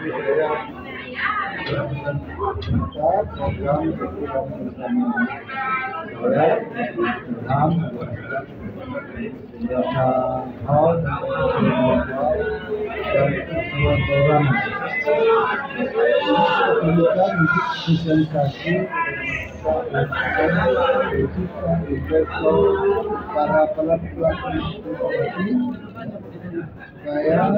para pelaku saya mau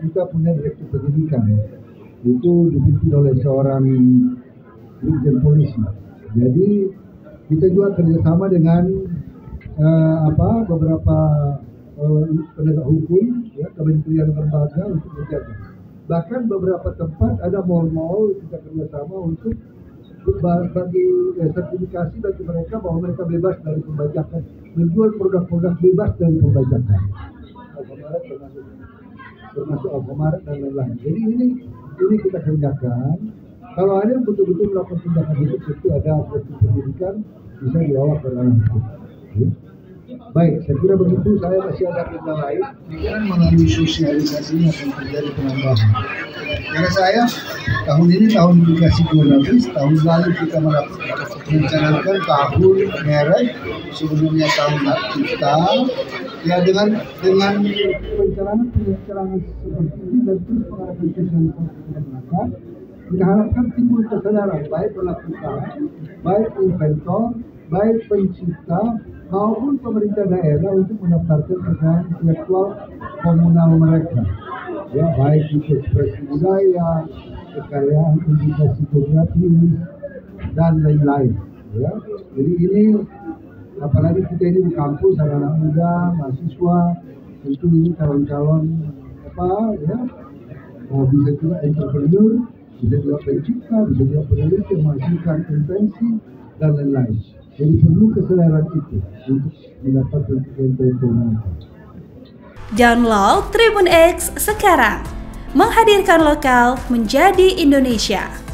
kita punya direktur pendidikan itu dipimpin oleh seorang dirjen polisi. Jadi kita juga kerjasama dengan beberapa penegak hukum, ya, kementerian lembaga untuk menjaga. Bahkan beberapa tempat ada mall-mall kita kerjasama untuk bagi sertifikasi bagi mereka bahwa mereka bebas dari pembajakan, menjual produk-produk bebas dari pembajakan, termasuk Alfamart dan lain-lain. Jadi ini kita kerjakan. Kalau ada yang betul-betul melakukan tindakan hukum, itu ada proses penyidikan bisa dibawa ke ranah hukum. Baik, saya kira begitu. Saya masih ada perintah lain. Pikiran mengenai sosialisasinya akan terjadi penambahan. Karena saya tahun ini tahun edukasi geografis, tahun lalu kita merencanakan tahun merek, sebelumnya tahun hak cipta. Ya dengan perencanaan seperti ini dan terus pengarahkan sosialisasi. Kita harapkan timbul kesadaran baik pelaku usaha, baik inventor, baik pencipta maupun pemerintah daerah untuk mendaftarkan kekayaan intelektual komunal mereka. Ya, baik itu ekspresi budaya, kekayaan indikasi geografis dan lain-lain. Ya, jadi ini apalagi kita ini di kampus anak-anak muda, mahasiswa, tentu ini calon-calon bisa juga entrepreneur. Bisa juga pencipta, bisa juga penulis yang menghasilkan invensi dan lain-lain. Jadi perlu keseleraan itu untuk mendapatkan keuntungan. Download Tribun X sekarang, menghadirkan lokal menjadi Indonesia.